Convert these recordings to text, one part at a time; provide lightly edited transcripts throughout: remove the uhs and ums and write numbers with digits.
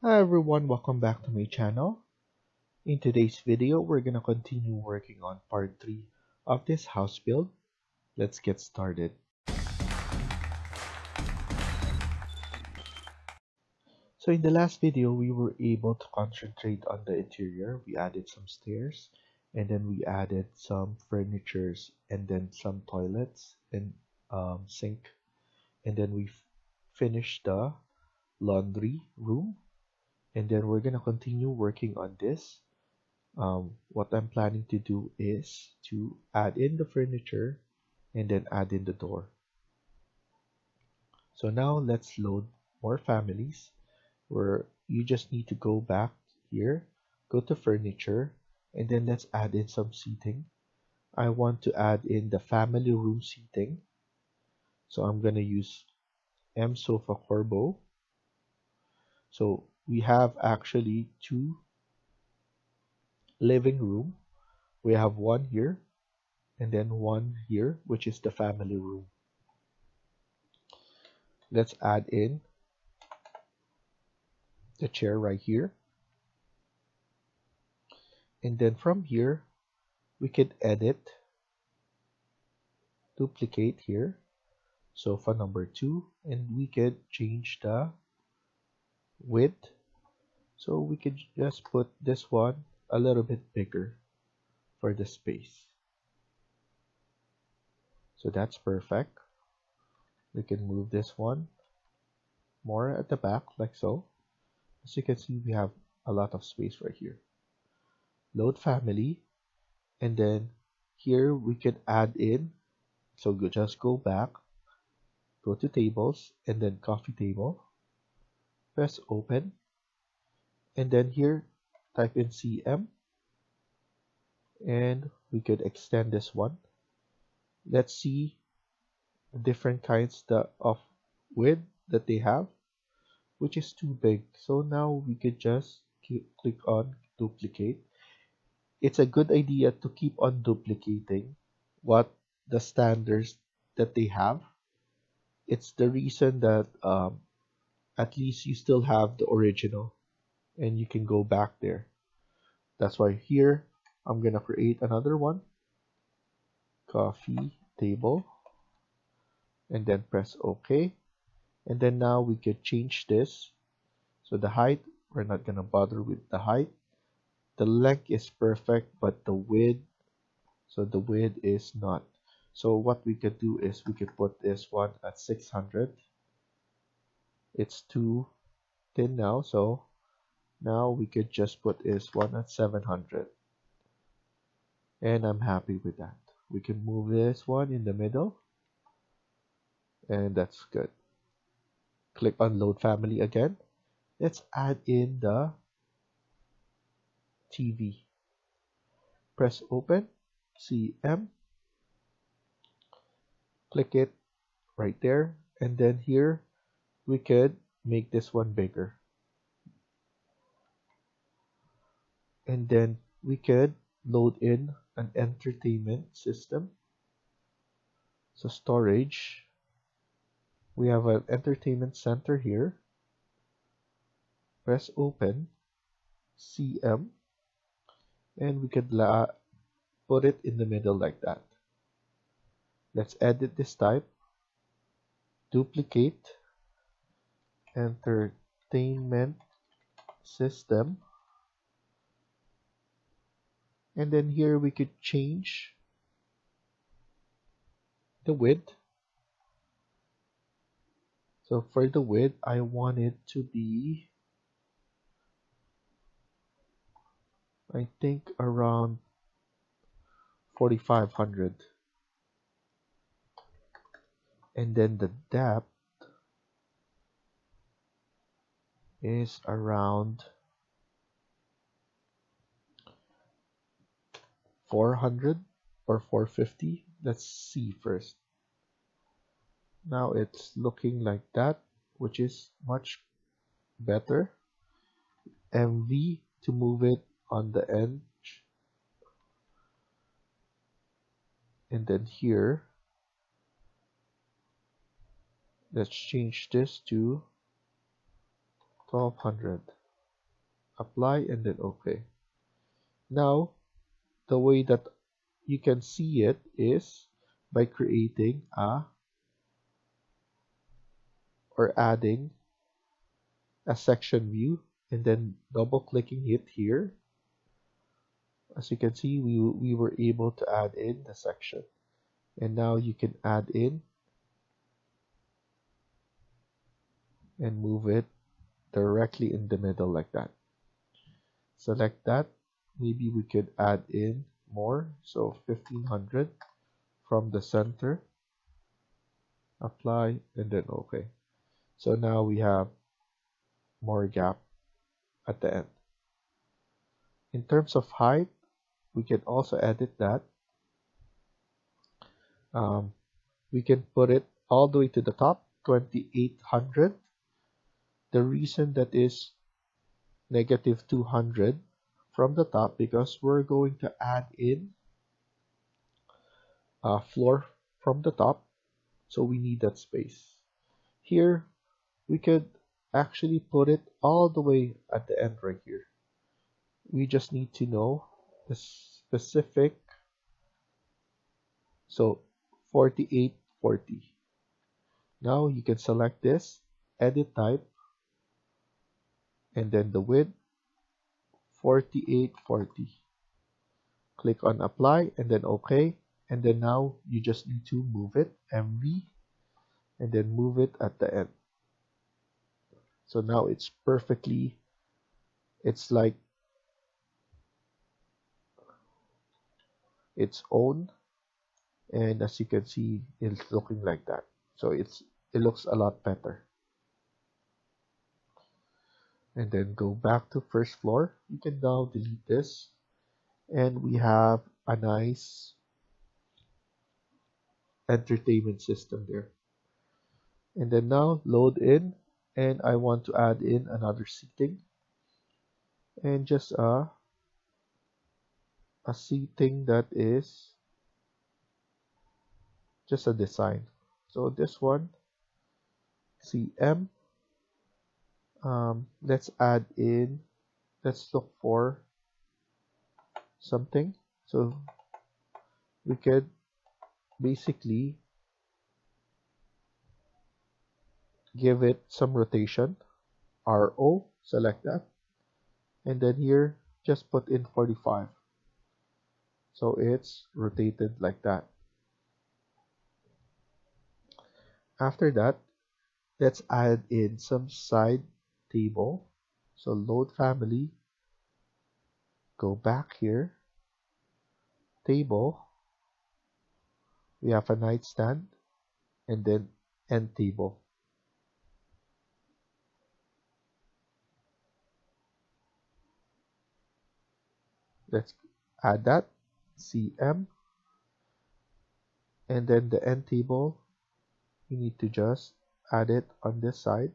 Hi everyone, welcome back to my channel. In today's video, we're gonna continue working on part 3 of this house build. Let's get started. So in the last video, we were able to concentrate on the interior. We added some stairs and then we added some furnitures and then some toilets and sink. And then we finished the laundry room. And then we're going to continue working on this. What I'm planning to do is to add in the furniture and then add in the door. So now let's load more families, where you just need to go back here, go to furniture, and then let's add in some seating. I want to add in the family room seating. So I'm going to use M Sofa Corbo. So we have actually 2 living room. We have one here and then one here, which is the family room. Let's add in the chair right here. And then from here, we can edit, duplicate here, sofa number 2, and we can change the width. So we could just put this one a little bit bigger for the space. So that's perfect. We can move this one more at the back like so. As you can see, we have a lot of space right here. Load family, and then here we can add in. So you just go back, go to tables, and then coffee table. Press open. And then here, type in CM, and we could extend this one. Let's see the different kinds of width that they have, which is too big. So now we could just click on duplicate. It's a good idea to keep on duplicating what the standards that they have. It's the reason that at least you still have the original, and you can go back there. That's why here I'm gonna create another one, coffee table, and then press OK. And then now we could change this. So the height, we're not gonna bother with the height. The length is perfect, but the width, so the width is not. So what we could do is we could put this one at 600. It's too thin now, so now we could just put this one at 700, and I'm happy with that. We can move this one in the middle, and that's good. Click on load family again. Let's add in the TV. Press open, CM, click it right there, and then here we could make this one bigger. And then we could load in an entertainment system. So storage, we have an entertainment center here. Press open, CM, and we could put it in the middle like that. Let's edit this type, duplicate entertainment system. And then here we could change the width. So for the width, I want it to be, I think, around 4,500. And then the depth is around 400 or 450. Let's see first. Now it's looking like that, which is much better. MV to move it on the edge, and then here let's change this to 1200. apply, and then OK. Now the way that you can see it is by creating a or adding a section view and then double clicking it here. As you can see, we were able to add in the section, and now you can add in and move it directly in the middle like that. Select that. Maybe we could add in more, so 1500 from the center, apply, and then OK. So now we have more gap at the end. In terms of height, we can also edit that. We can put it all the way to the top, 2800. The reason that is -200 from the top, because we're going to add in a floor from the top, so we need that space. Here we could actually put it all the way at the end right here. We just need to know the specific, so 4840. Now you can select this, edit type, and then the width 4840. Click on apply and then OK, and then now you just need to move it, MV, and then move it at the end. So now it's perfectly, it's like its own, and as you can see, it's looking like that. So it looks a lot better. And then go back to first floor. You can now delete this, and we have a nice entertainment system there. And then now load in, and I want to add in another seating, and just a seating that is just a design. So this one, CM. Let's add in, let's look for something. So we could basically give it some rotation. RO, select that, and then here just put in 45, so it's rotated like that. After that, let's add in some side table. So load family, go back here, table, we have a nightstand, and then end table. Let's add that, CM, and then the end table, you need to just add it on this side.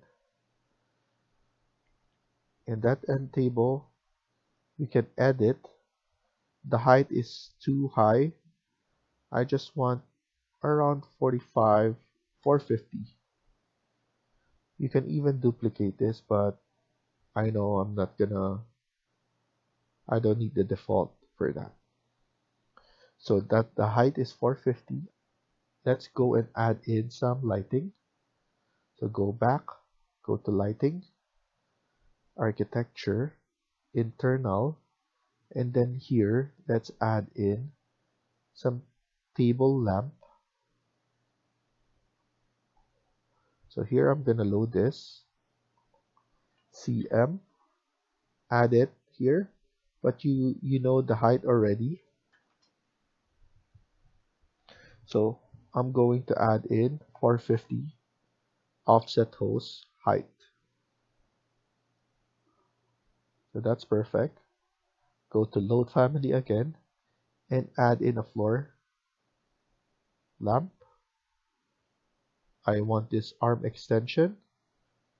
In that end table, we can edit. The height is too high. I just want around 45, 450. You can even duplicate this, but I know I'm not gonna, I don't need the default for that. So that the height is 450. Let's go and add in some lighting. So go back, go to lighting, architecture, internal, and then here let's add in some table lamp. So here I'm gonna load this, CM, add it here, but you know the height already, so I'm going to add in 450 offset hose height. So that's perfect. Go to load family again and add in a floor lamp. I want this arm extension.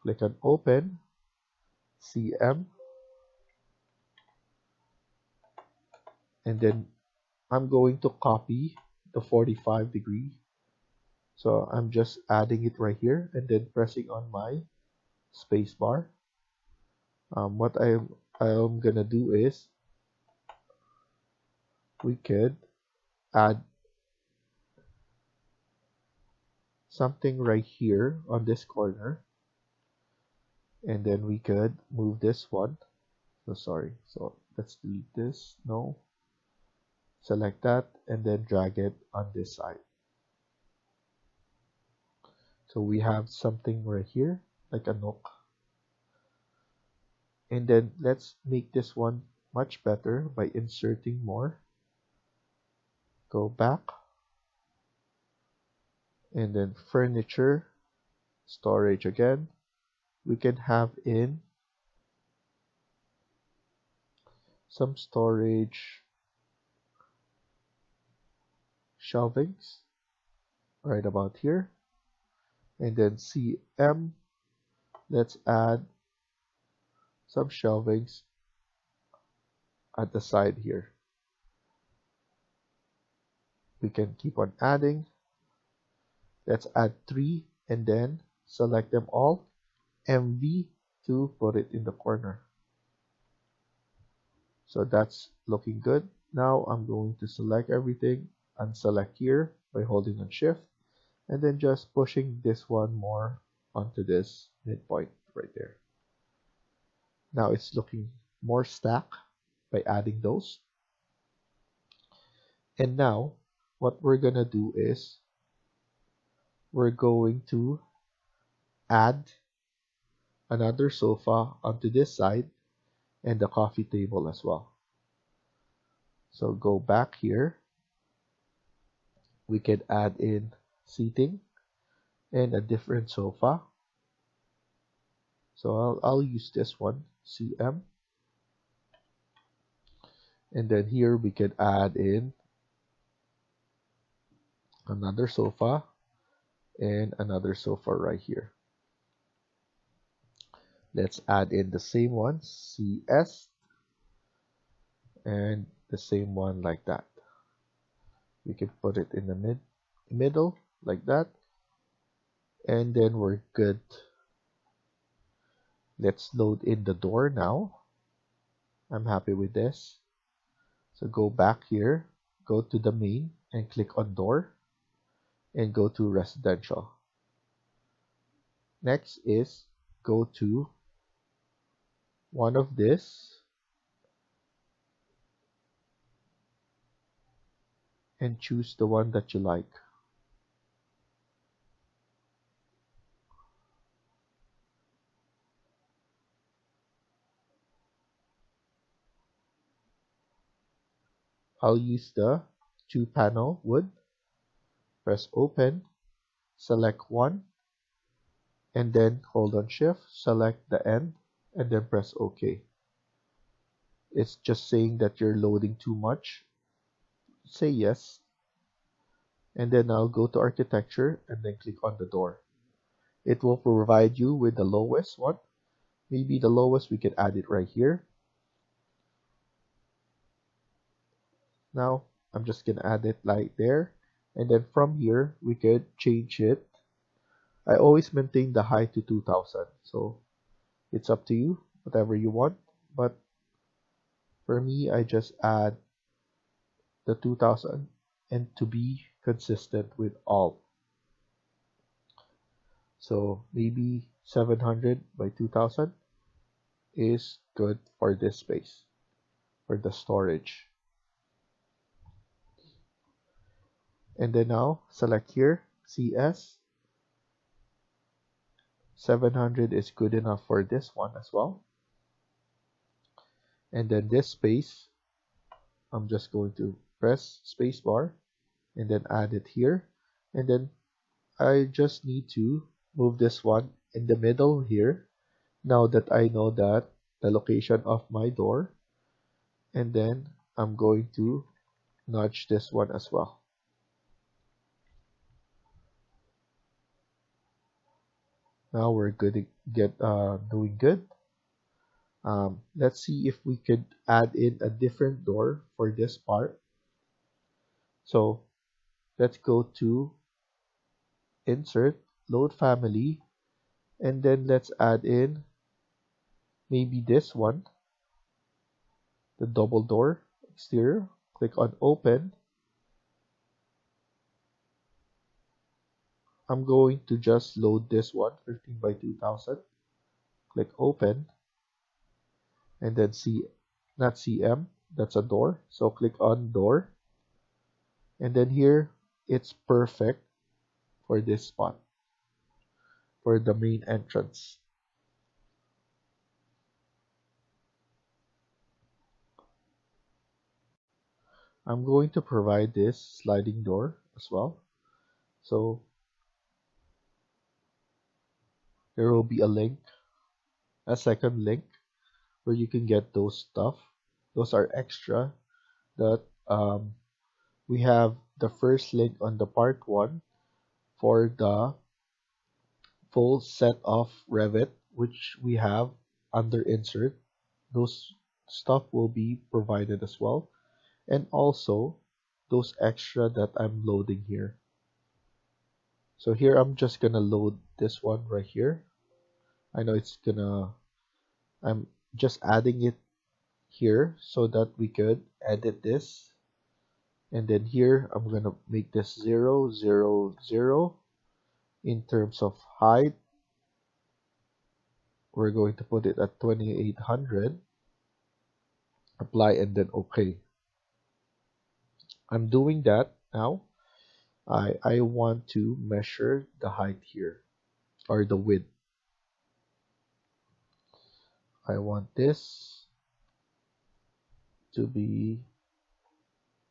Click on open, CM, and then I'm going to copy the 45 degree, so I'm just adding it right here and then pressing on my space bar. what I'm gonna do is we could add something right here on this corner, and then we could move this one. So sorry, so let's delete this. No, select that and then drag it on this side. So we have something right here, like a nook. And then let's make this one much better by inserting more. Go back. And then furniture, storage again. We can have in some storage shelvings right about here. And then CM, let's add some shelvings at the side here. We can keep on adding. Let's add 3 and then select them all, MV to put it in the corner. So that's looking good. Now I'm going to select everything and select here by holding on shift, and then just pushing this one more onto this midpoint right there. Now it's looking more stack by adding those. And now what we're gonna do is we're going to add another sofa onto this side and the coffee table as well. So go back here. We can add in seating and a different sofa. So I'll use this one, CM. And then here we can add in another sofa and another sofa right here. Let's add in the same one, CS, and the same one like that. We can put it in the middle like that, and then we're good. Let's load in the door now. I'm happy with this. So go back here, go to the main and click on door, and go to residential. Next is go to one of this and choose the one that you like. I'll use the 2-panel wood, press open, select one, and then hold on shift, select the end, and then press OK. It's just saying that you're loading too much. Say yes, and then I'll go to architecture and then click on the door. It will provide you with the lowest one. Maybe the lowest, we can add it right here. Now I'm just gonna add it like there, and then from here we could change it. I always maintain the height to 2000, so it's up to you, whatever you want, but for me I just add the 2000 and to be consistent with all. So maybe 700 by 2000 is good for this space, for the storage. And then now select here, CS, 700 is good enough for this one as well. And then this space, I'm just going to press spacebar and then add it here, and then I just need to move this one in the middle here, now that I know that the location of my door, and then I'm going to nudge this one as well. Now we're good to get doing good. Let's see if we could add in a different door for this part. So let's go to insert, load family, and then let's add in maybe this one, the double door exterior. Click on open. I'm going to just load this one, 15 by 2000. Click open. And then not CM, that's a door. So click on door. And then here, it's perfect for this spot, for the main entrance. I'm going to provide this sliding door as well. So there will be a link, a second link, where you can get those stuff. Those are extra that we have the first link on the part 1 for the full set of Revit, which we have under insert. Those stuff will be provided as well. And also those extra that I'm loading here. So here I'm just gonna load this one right here. I know it's gonna, I'm just adding it here so that we could edit this. And then here I'm gonna make this 0, 0, 0 in terms of height. We're going to put it at 2800. Apply and then okay. I'm doing that now. I want to measure the height here, or the width. I want this to be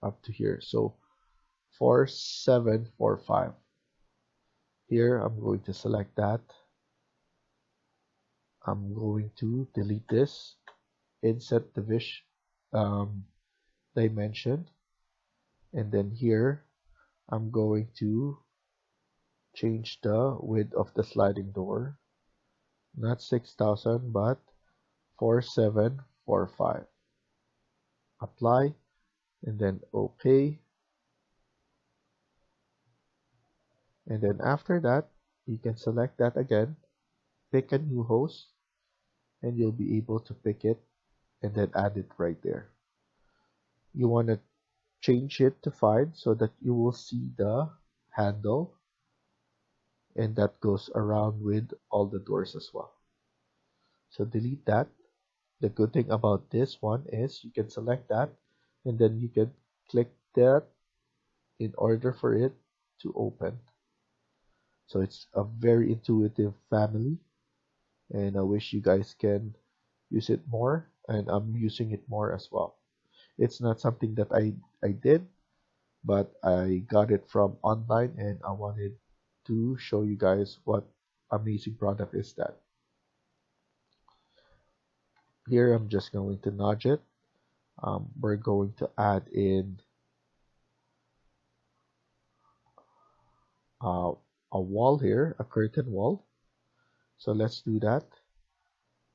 up to here. So 4745. Here I'm going to select that. I'm going to delete this. Insert the dimension. And then here, I'm going to change the width of the sliding door. Not 6000, but 4745. Apply, and then OK. And then after that, you can select that again. Pick a new host, and you'll be able to pick it, and then add it right there. You want to change it to 5 so that you will see the handle, and that goes around with all the doors as well. So delete that. The good thing about this one is you can select that and then you can click that in order for it to open. So it's a very intuitive family, and I wish you guys can use it more, and I'm using it more as well. It's not something that I did, but I got it from online, and I wanted to show you guys what amazing product is that. Here I'm just going to nudge it. We're going to add in a wall here, a curtain wall. So let's do that.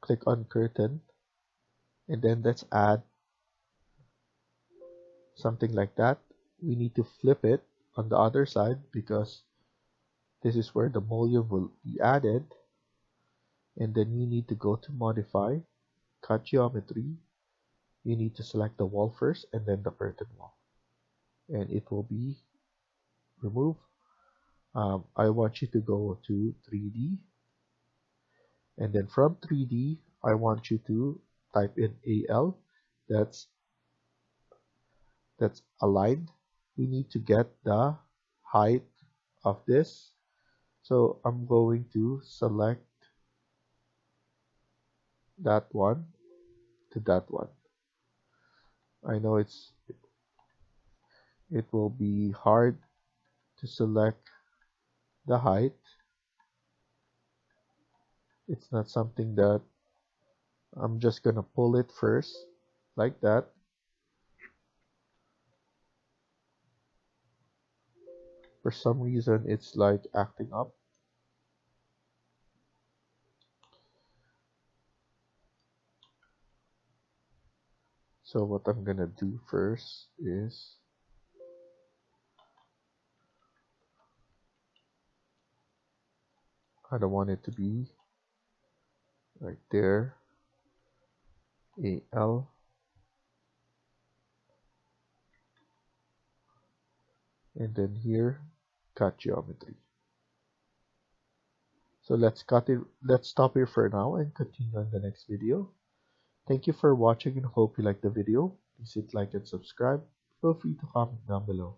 Click on curtain, and then let's add something like that. We need to flip it on the other side because this is where the mullion will be added. And then you need to go to modify, cut geometry. You need to select the wall first and then the curtain wall, and it will be removed. I want you to go to 3D, and then from 3D I want you to type in AL. That's aligned. We need to get the height of this. So I'm going to select that one to that one. I know it will be hard to select the height. It's not something that I'm just gonna pull it first like that. For some reason it's like acting up. So what I'm gonna do first is I don't want it to be right there. al and then here cut geometry. So let's cut it, let's stop here for now and continue on the next video. Thank you for watching and hope you liked the video. Please hit like and subscribe. Feel free to comment down below.